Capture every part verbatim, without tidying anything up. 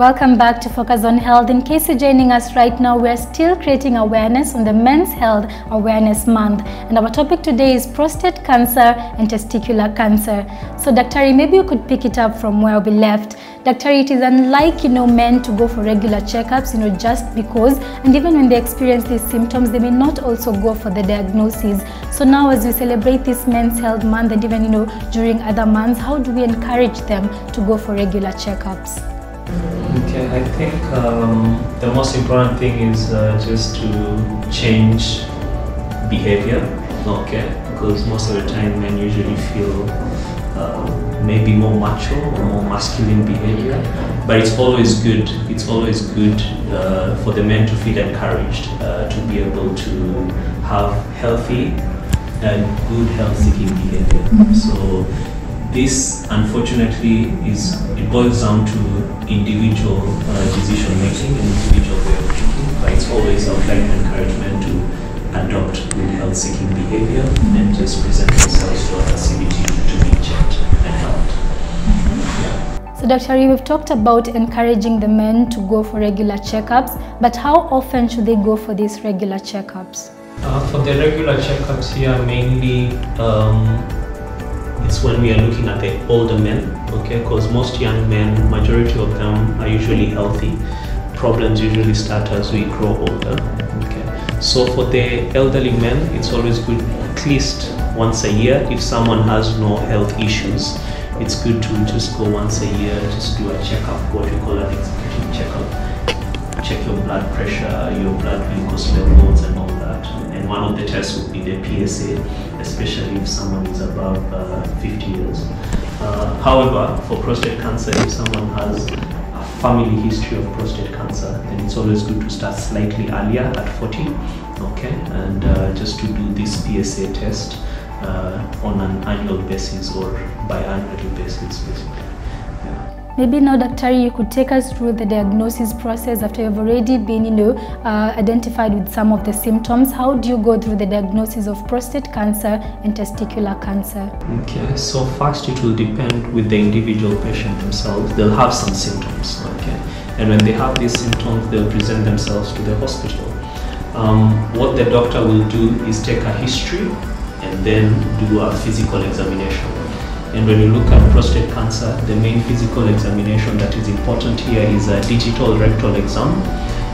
Welcome back to Focus on Health. In case you're joining us right now, we're still creating awareness on the Men's Health Awareness Month. And our topic today is prostate cancer and testicular cancer. So, Daktari, maybe you could pick it up from where we left. Daktari, it is unlike, you know, men to go for regular checkups, you know, just because. And even when they experience these symptoms, they may not also go for the diagnosis. So now, as we celebrate this Men's Health Month and even, you know, during other months, how do we encourage them to go for regular checkups? Okay, I think um, the most important thing is uh, just to change behavior, okay? Because most of the time men usually feel uh, maybe more macho or more masculine behavior, but it's always good, it's always good uh, for the men to feel encouraged uh, to be able to have healthy and good health-seeking behavior. Mm-hmm. So, this, unfortunately, is it boils down to individual uh, decision making and individual way of thinking, but it's always our kind of encouragement to adopt good health-seeking behavior and just present ourselves to our C B T to be checked and helped. Yeah. So, Doctor, we've talked about encouraging the men to go for regular checkups, but how often should they go for these regular checkups? Uh, for the regular checkups here, mainly. Um, It's when we are looking at the older men, okay, because most young men, majority of them are usually healthy. Problems usually start as we grow older, okay. So for the elderly men, it's always good at least once a year. If someone has no health issues, it's good to just go once a year, just do a checkup, what we call an executive checkup. Check your blood pressure, your blood glucose levels and all that. And one of the tests would be the P S A. Especially if someone is above uh, fifty years. Uh, however, for prostate cancer, if someone has a family history of prostate cancer, then it's always good to start slightly earlier at forty, okay, and uh, just to do this P S A test uh, on an annual basis or biannual basis, basically. Maybe now, Doctor, you could take us through the diagnosis process after you've already been, you know, uh, identified with some of the symptoms. How do you go through the diagnosis of prostate cancer and testicular cancer? Okay, so first it will depend with the individual patient themselves. They'll have some symptoms, okay? And when they have these symptoms, they'll present themselves to the hospital. Um, what the doctor will do is take a history and then do a physical examination. And when you look at prostate cancer, the main physical examination that is important here is a digital rectal exam.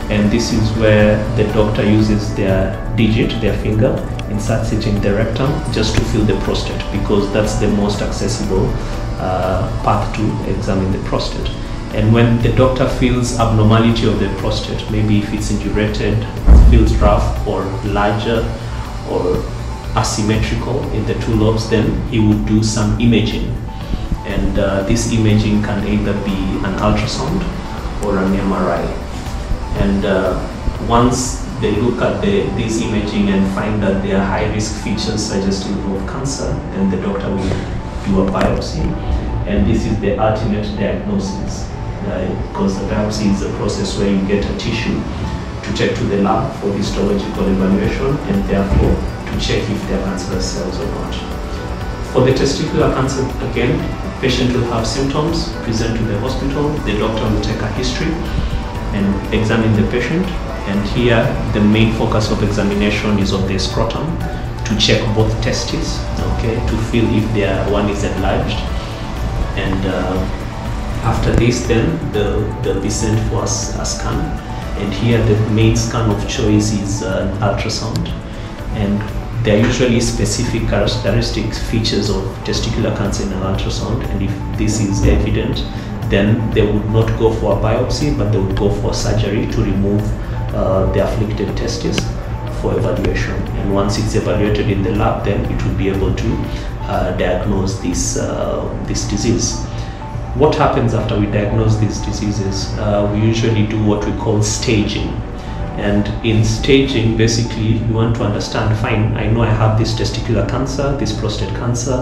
And this is where the doctor uses their digit, their finger, inserts it in the rectum just to feel the prostate, because that's the most accessible uh, path to examine the prostate. And when the doctor feels abnormality of the prostate, maybe if it's indurated, feels rough or larger or asymmetrical in the two lobes, then he will do some imaging, and uh, this imaging can either be an ultrasound or an M R I. And uh, once they look at the, this imaging and find that there are high risk features suggestive of cancer, then the doctor will do a biopsy, and this is the ultimate diagnosis, uh, because the biopsy is a process where you get a tissue to take to the lab for histological evaluation and therefore check if they have cancerous cells or not. For the testicular cancer, again, the patient will have symptoms, present to the hospital, the doctor will take a history and examine the patient, and here the main focus of examination is on the scrotum to check both testes, okay, to feel if there one is enlarged, and uh, after this then they'll, they'll be sent for a scan, and here the main scan of choice is uh, ultrasound, and there are usually specific characteristics, features of testicular cancer in an ultrasound, and if this is evident, then they would not go for a biopsy, but they would go for surgery to remove uh, the afflicted testes for evaluation. And once it's evaluated in the lab, then it will be able to uh, diagnose this, uh, this disease. What happens after we diagnose these diseases? Uh, we usually do what we call staging. And in staging, basically, you want to understand, fine, I know I have this testicular cancer, this prostate cancer,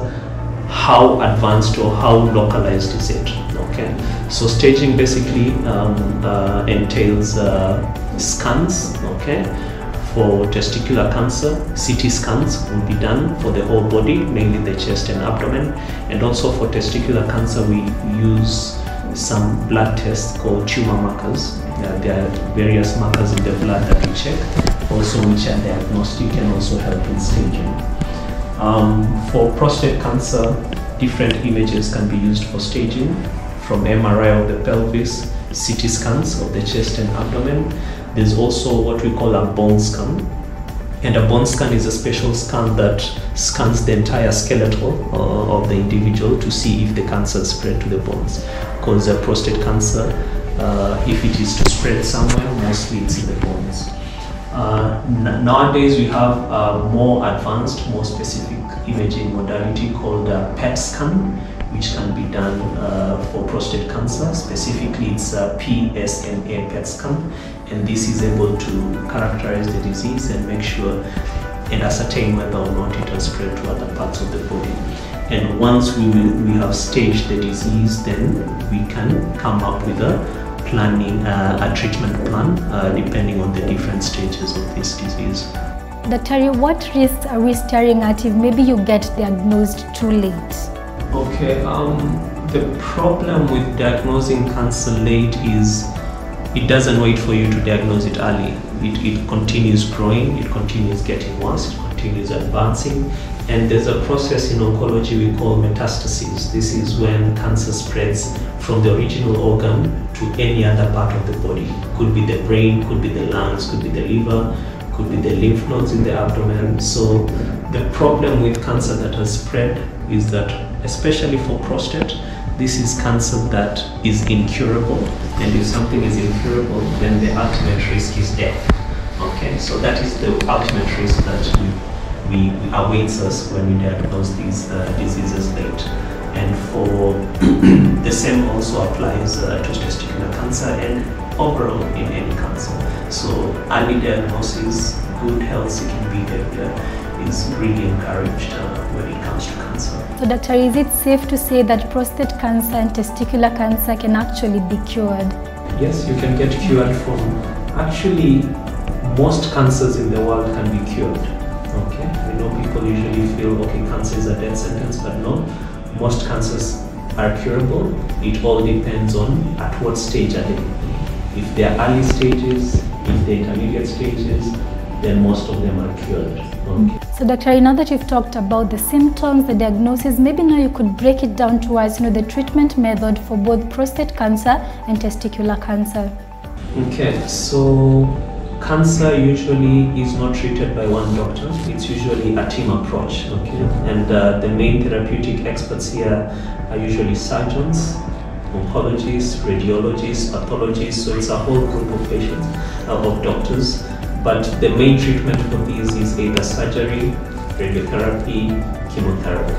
how advanced or how localized is it, okay? So staging basically um, uh, entails uh, scans, okay? For testicular cancer, C T scans will be done for the whole body, mainly the chest and abdomen. And also for testicular cancer, we use some blood tests called tumor markers. Uh, there are various markers in the blood that we check, also which are diagnostic and also help in staging. Um, for prostate cancer, different images can be used for staging, from M R I of the pelvis, C T scans of the chest and abdomen. There's also what we call a bone scan. And a bone scan is a special scan that scans the entire skeletal uh, of the individual to see if the cancer spread to the bones. Because uh, prostate cancer, uh, if it is to spread somewhere, mostly it's in the bones. Uh, nowadays we have a more advanced, more specific imaging modality called a P E T scan, which can be done uh, for prostate cancer. Specifically, it's a P S M A P E T scan. And this is able to characterize the disease and make sure and ascertain whether or not it has spread to other parts of the body. And once we, we have staged the disease, then we can come up with a planning, uh, a treatment plan, uh, depending on the different stages of this disease. Doctor, what risks are we staring at if maybe you get diagnosed too late? Okay, um, the problem with diagnosing cancer late is it doesn't wait for you to diagnose it early. It, it continues growing, it continues getting worse, it continues advancing. And there's a process in oncology we call metastasis. This is when cancer spreads from the original organ to any other part of the body. Could be the brain, could be the lungs, could be the liver, could be the lymph nodes in the abdomen. So the problem with cancer that has spread is that, especially for prostate, this is cancer that is incurable, and if something is incurable, then the ultimate risk is death. Okay, so that is the ultimate risk that we, we awaits us when we diagnose these uh, diseases late. And for the same also applies uh, to testicular cancer and overall in any cancer. So early diagnosis, good health-seeking behavior is really encouraged uh, when it comes to cancer. So Doctor, is it safe to say that prostate cancer and testicular cancer can actually be cured? Yes, you can get cured from, actually most cancers in the world can be cured. Okay, I know people usually feel, okay, cancer is a death sentence, but no, most cancers are curable. It all depends on at what stage are they. If they are early stages, if they are intermediate stages, then most of them are cured. Okay. So Doctor, now that you've talked about the symptoms, the diagnosis, maybe now you could break it down to us, you know, the treatment method for both prostate cancer and testicular cancer. Okay, so cancer usually is not treated by one doctor. It's usually a team approach. Okay, and uh, the main therapeutic experts here are usually surgeons, oncologists, radiologists, pathologists. So it's a whole group of patients, uh, of doctors. But the main treatment for these is either surgery, radiotherapy, chemotherapy.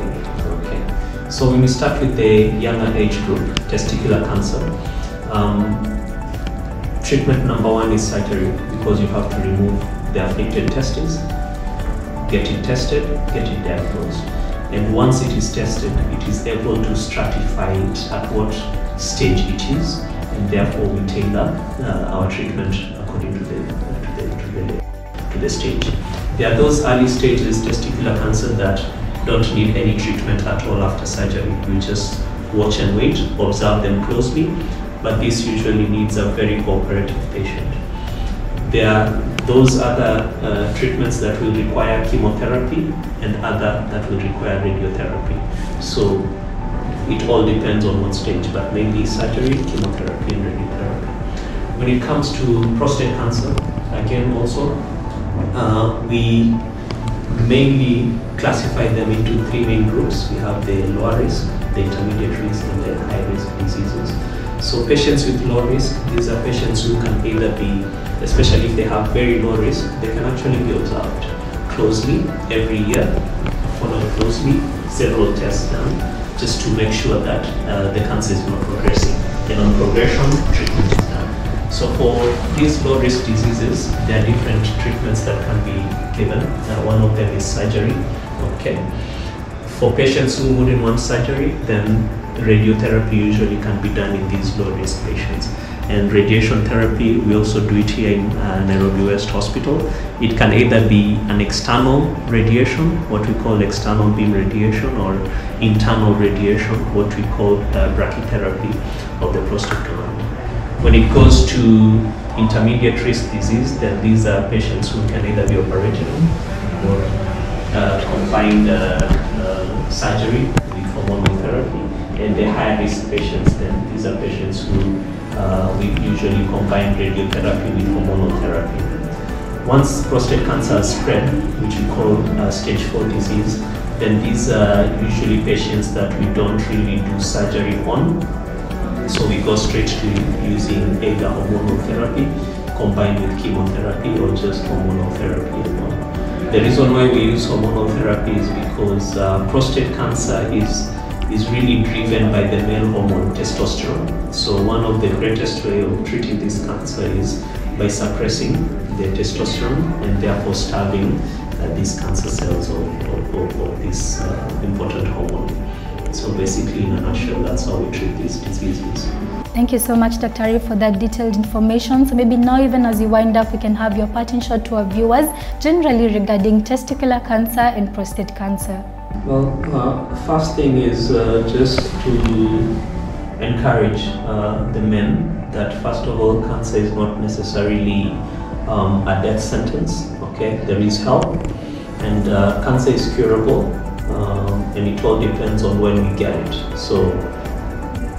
Okay. So when we start with the younger age group, testicular cancer, um, treatment number one is surgery, because you have to remove the afflicted testes, get it tested, get it diagnosed. And once it is tested, it is able to stratify it at what stage it is, and therefore we tailor uh, our treatment according to the to the stage. There are those early stages testicular cancer that don't need any treatment at all after surgery. You just watch and wait, observe them closely, but this usually needs a very cooperative patient. There are those other uh, treatments that will require chemotherapy and other that will require radiotherapy. So it all depends on what stage, but mainly surgery, chemotherapy, and radiotherapy. When it comes to prostate cancer, again also, Uh, we mainly classify them into three main groups. We have the lower risk, the intermediate risk, and the high risk diseases. So patients with low risk, these are patients who can either be, especially if they have very low risk, they can actually be observed closely every year, followed closely, several tests done, just to make sure that uh, the cancer is not progressing. And on progression, treatment is done. So for these low-risk diseases, there are different treatments that can be given. Uh, one of them is surgery. Okay. For patients who wouldn't want surgery, then radiotherapy usually can be done in these low-risk patients. and radiation therapy. We also do it here in uh, Nairobi West Hospital. It can either be an external radiation, what we call external beam radiation, or internal radiation, what we call uh, brachytherapy of the prostate canal. When it goes to intermediate risk disease, then these are patients who can either be operated on or uh, combined uh, uh, surgery with hormonal therapy. And the higher risk patients, then these are patients who uh, we usually combine radiotherapy with hormonal therapy. Once prostate cancer has spread, which we call uh, stage four disease, then these are usually patients that we don't really do surgery on. So we go straight to using either hormonal therapy combined with chemotherapy or just hormonal therapy alone. The reason why we use hormonal therapy is because uh, prostate cancer is, is really driven by the male hormone testosterone. So one of the greatest ways of treating this cancer is by suppressing the testosterone and therefore starving uh, these cancer cells of this uh, important hormone. So basically, in a nutshell, that's how we treat these diseases. Thank you so much, Doctor Ari, for that detailed information. So maybe now, even as you wind up, we can have your parting shot to our viewers, generally regarding testicular cancer and prostate cancer. Well, uh, first thing is uh, just to encourage uh, the men that, first of all, cancer is not necessarily um, a death sentence, okay? There is help, and uh, cancer is curable. Um, and it all depends on when we get it. So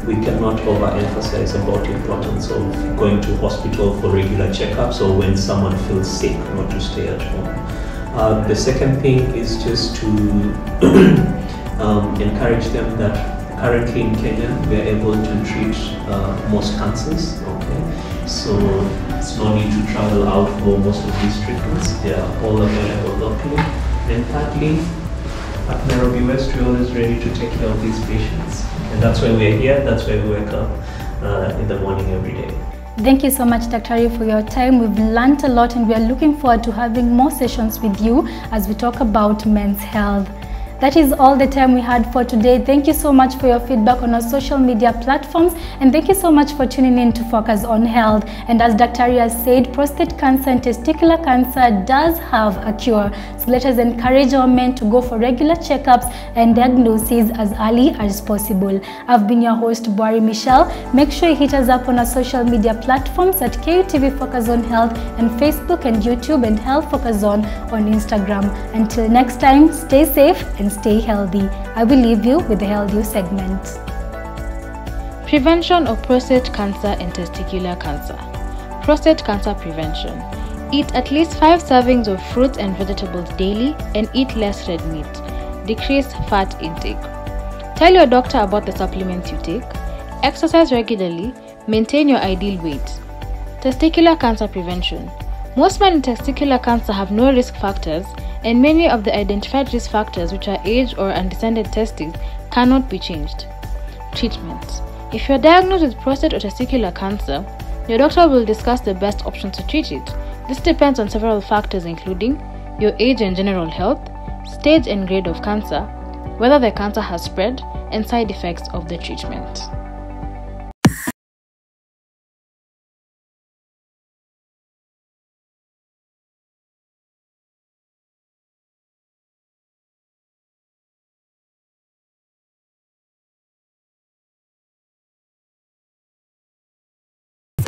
we cannot overemphasize about the importance of going to hospital for regular checkups or when someone feels sick, not to stay at home. Uh, the second thing is just to um, encourage them that currently in Kenya, we are able to treat uh, most cancers. Okay, so it's no need to travel out for most of these treatments. They are all available locally. Then thirdly, at Nairobi West, we're always ready to take care of these patients. And that's why we're here, that's why we wake up uh, in the morning every day. Thank you so much, Doctor Ari, for your time. We've learnt a lot and we are looking forward to having more sessions with you as we talk about men's health. That is all the time we had for today. Thank you so much for your feedback on our social media platforms, and thank you so much for tuning in to Focus on Health. And as Doctor Ari has said, prostate cancer and testicular cancer does have a cure. So let us encourage our men to go for regular checkups and diagnoses as early as possible. I've been your host, Bwari Michelle. Make sure you hit us up on our social media platforms at K U T V Focus on Health and Facebook and YouTube, and Health Focus On on Instagram. Until next time, stay safe and And stay healthy. I will leave you with the Health You segment. Prevention of prostate cancer and testicular cancer. Prostate cancer prevention. Eat at least five servings of fruits and vegetables daily and eat less red meat. Decrease fat intake. Tell your doctor about the supplements you take. Exercise regularly. Maintain your ideal weight. Testicular cancer prevention. Most men with testicular cancer have no risk factors, and many of the identified risk factors, which are age or undescended testes, cannot be changed. Treatments. If you are diagnosed with prostate or testicular cancer, your doctor will discuss the best options to treat it. This depends on several factors including your age and general health, stage and grade of cancer, whether the cancer has spread, and side effects of the treatment.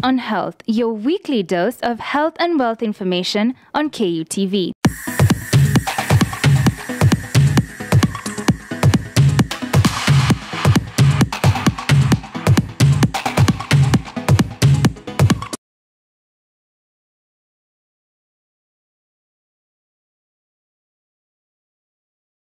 On Health, your weekly dose of health and wealth information on K U T V.